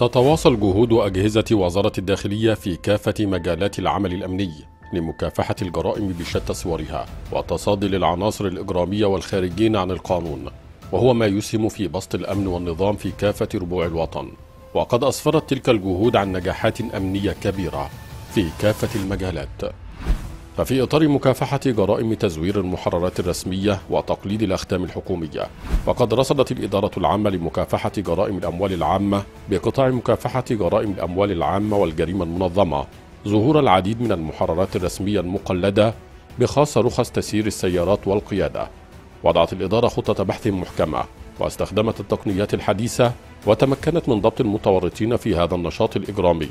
تتواصل جهود أجهزة وزارة الداخلية في كافة مجالات العمل الأمني لمكافحة الجرائم بشتى صورها والتصدي للعناصر الإجرامية والخارجين عن القانون، وهو ما يسهم في بسط الأمن والنظام في كافة ربوع الوطن. وقد أسفرت تلك الجهود عن نجاحات أمنية كبيرة في كافة المجالات. ففي إطار مكافحة جرائم تزوير المحررات الرسمية وتقليد الأختام الحكومية، فقد رصدت الإدارة العامة لمكافحة جرائم الأموال العامة بقطاع مكافحة جرائم الأموال العامة والجريمة المنظمة ظهور العديد من المحررات الرسمية المقلدة، بخاصة رخص تسيير السيارات والقيادة. وضعت الإدارة خطة بحث محكمة واستخدمت التقنيات الحديثة وتمكنت من ضبط المتورطين في هذا النشاط الإجرامي.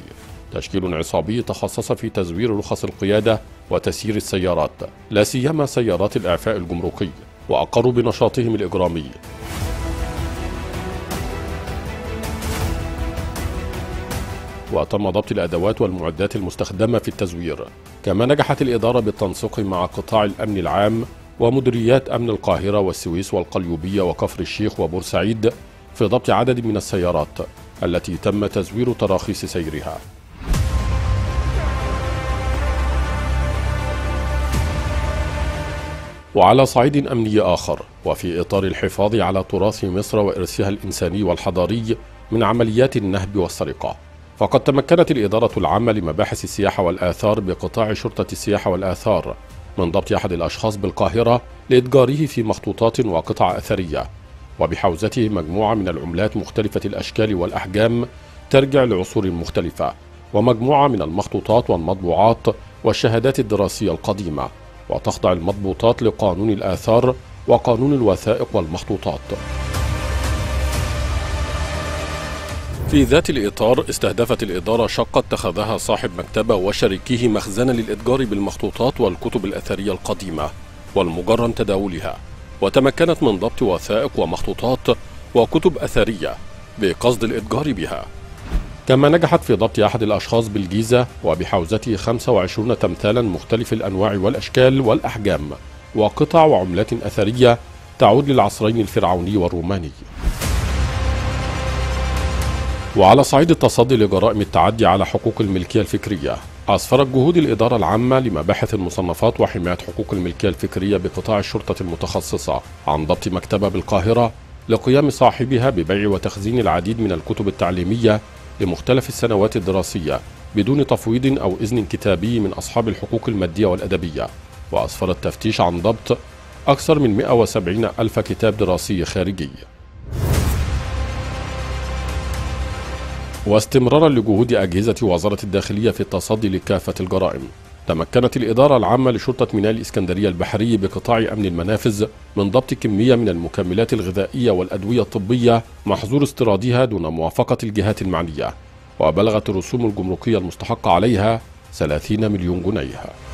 تشكيل عصابي تخصص في تزوير رخص القيادة وتسيير السيارات، لا سيما سيارات الإعفاء الجمركي، وأقروا بنشاطهم الإجرامي. وتم ضبط الأدوات والمعدات المستخدمة في التزوير. كما نجحت الإدارة بالتنسيق مع قطاع الأمن العام ومديريات أمن القاهرة والسويس والقليوبية وكفر الشيخ وبورسعيد في ضبط عدد من السيارات التي تم تزوير تراخيص سيرها. وعلى صعيد أمني آخر، وفي إطار الحفاظ على تراث مصر وإرثها الإنساني والحضاري من عمليات النهب والسرقة، فقد تمكنت الإدارة العامة لمباحث السياحة والآثار بقطاع شرطة السياحة والآثار من ضبط أحد الأشخاص بالقاهرة لإتجاره في مخطوطات وقطع أثرية، وبحوزته مجموعة من العملات مختلفة الأشكال والأحجام ترجع لعصور مختلفة، ومجموعة من المخطوطات والمطبوعات والشهادات الدراسية القديمة. وتخضع المضبوطات لقانون الآثار وقانون الوثائق والمخطوطات. في ذات الإطار، استهدفت الإدارة شقة اتخذها صاحب مكتبه وشريكيه مخزنا للإتجار بالمخطوطات والكتب الأثرية القديمة والمجرم تداولها، وتمكنت من ضبط وثائق ومخطوطات وكتب أثرية بقصد الإتجار بها. كما نجحت في ضبط أحد الأشخاص بالجيزة وبحوزته 25 تمثالا مختلف الأنواع والأشكال والأحجام وقطع وعملات أثرية تعود للعصرين الفرعوني والروماني. وعلى صعيد التصدي لجرائم التعدي على حقوق الملكية الفكرية، أسفرت جهود الإدارة العامة لمباحث المصنفات وحماية حقوق الملكية الفكرية بقطاع الشرطة المتخصصة عن ضبط مكتبة بالقاهرة لقيام صاحبها ببيع وتخزين العديد من الكتب التعليمية لمختلف السنوات الدراسية بدون تفويض أو إذن كتابي من أصحاب الحقوق المادية والأدبية. وأسفر التفتيش عن ضبط أكثر من 170 ألف كتاب دراسي خارجي. واستمرارا لجهود أجهزة وزارة الداخلية في التصدي لكافة الجرائم، تمكنت الإدارة العامة لشرطة ميناء الإسكندرية البحري بقطاع أمن المنافذ من ضبط كمية من المكملات الغذائية والأدوية الطبية محظور استيرادها دون موافقة الجهات المعنية، وبلغت الرسوم الجمركية المستحقة عليها 30 مليون جنيه.